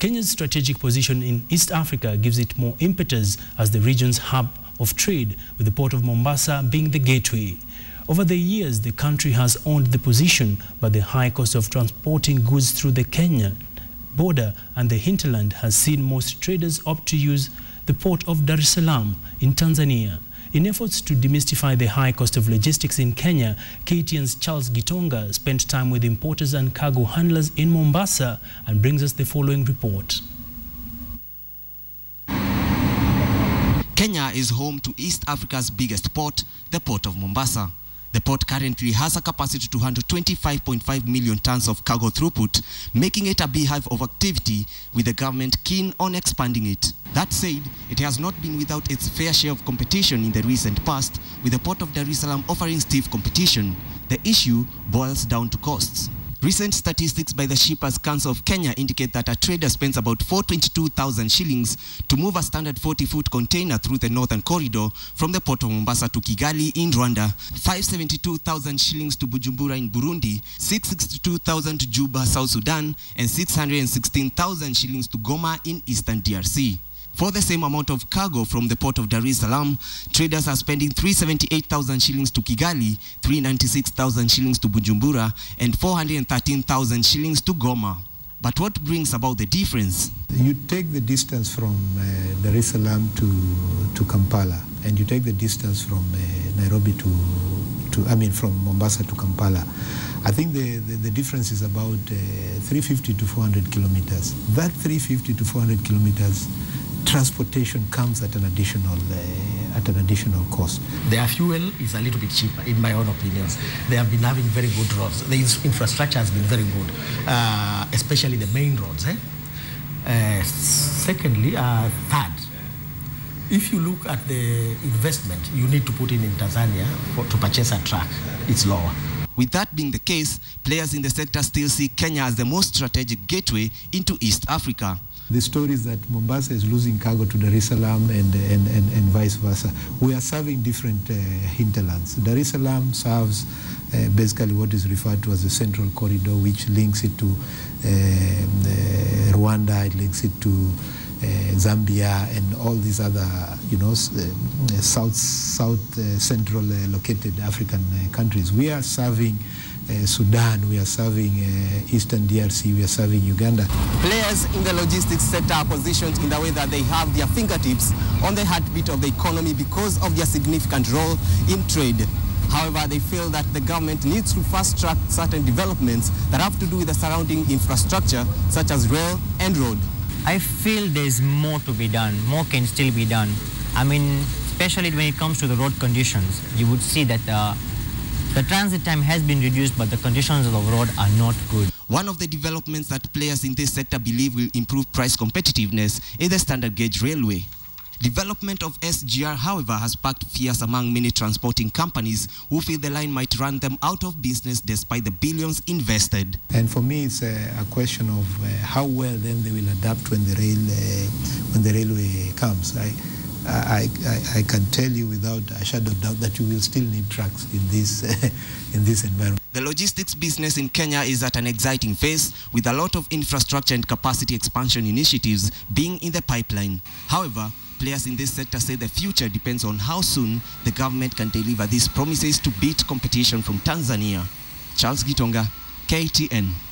Kenya's strategic position in East Africa gives it more impetus as the region's hub of trade, with the port of Mombasa being the gateway. Over the years, the country has owned the position, but the high cost of transporting goods through the Kenyan border and the hinterland has seen most traders opt to use the port of Dar es Salaam in Tanzania. In efforts to demystify the high cost of logistics in Kenya, KTN's Charles Gitonga spent time with importers and cargo handlers in Mombasa and brings us the following report. Kenya is home to East Africa's biggest port, the Port of Mombasa. The port currently has a capacity to handle 25.5 million tons of cargo throughput, making it a beehive of activity, with the government keen on expanding it. That said, it has not been without its fair share of competition in the recent past, with the port of Dar es Salaam offering stiff competition. The issue boils down to costs. Recent statistics by the Shippers Council of Kenya indicate that a trader spends about 422,000 shillings to move a standard 40-foot container through the Northern Corridor from the port of Mombasa to Kigali in Rwanda, 572,000 shillings to Bujumbura in Burundi, 662,000 to Juba, South Sudan, and 616,000 shillings to Goma in Eastern DRC. For the same amount of cargo from the port of Dar es Salaam, traders are spending 378,000 shillings to Kigali, 396,000 shillings to Bujumbura, and 413,000 shillings to Goma. But what brings about the difference? You take the distance from Dar es Salaam to Kampala, and you take the distance from Nairobi from Mombasa to Kampala. I think the difference is about 350 to 400 kilometers. That 350 to 400 kilometers transportation comes at an additional cost. Their fuel is a little bit cheaper, in my own opinion. They have been having very good roads. The infrastructure has been very good, especially the main roads. Third, if you look at the investment you need to put in Tanzania to purchase a truck, it's lower. With that being the case, players in the sector still see Kenya as the most strategic gateway into East Africa. The story is that Mombasa is losing cargo to Dar es Salaam and vice versa. We are serving different hinterlands. Dar es Salaam serves basically what is referred to as the Central Corridor, which links it to Rwanda, it links it to Zambia, and all these other, south central located African countries. We are serving Sudan, we are serving Eastern DRC, we are serving Uganda. Players in the logistics sector are positioned in the way that they have their fingertips on the heartbeat of the economy because of their significant role in trade. However, they feel that the government needs to fast-track certain developments that have to do with the surrounding infrastructure, such as rail and road. I feel there's more to be done, more can still be done. I mean, especially when it comes to the road conditions, you would see that the transit time has been reduced, but the conditions of the road are not good. One of the developments that players in this sector believe will improve price competitiveness is the standard gauge railway. Development of SGR, however, has sparked fears among many transporting companies who feel the line might run them out of business despite the billions invested. And for me, it's a question of how well then they will adapt when the railway comes. I can tell you without a shadow of doubt that you will still need trucks in this environment. The logistics business in Kenya is at an exciting phase, with a lot of infrastructure and capacity expansion initiatives being in the pipeline. However, players in this sector say the future depends on how soon the government can deliver these promises to beat competition from Tanzania. Charles Gitonga, KTN.